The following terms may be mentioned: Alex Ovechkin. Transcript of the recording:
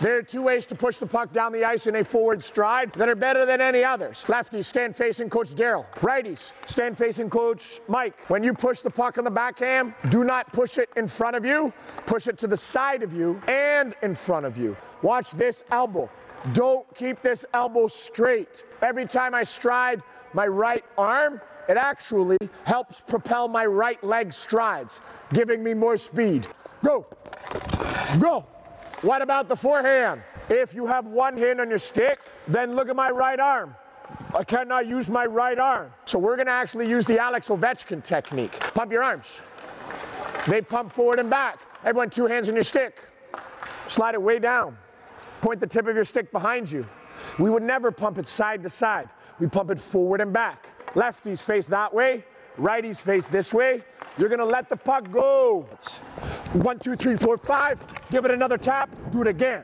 There are two ways to push the puck down the ice in a forward stride that are better than any others. Lefties stand facing Coach Daryl. Righties stand facing Coach Mike. When you push the puck on the backhand, do not push it in front of you. Push it to the side of you and in front of you. Watch this elbow. Don't keep this elbow straight. Every time I stride my right arm, it actually helps propel my right leg strides, giving me more speed. Go, go. What about the forehand? If you have one hand on your stick, then look at my right arm. I cannot use my right arm. So we're gonna actually use the Alex Ovechkin technique. Pump your arms. They pump forward and back. Everyone, two hands on your stick. Slide it way down. Point the tip of your stick behind you. We would never pump it side to side. We pump it forward and back. Lefties face that way, righties face this way. You're gonna let the puck go. 1, 2, 3, 4, 5. Give it another tap, do it again.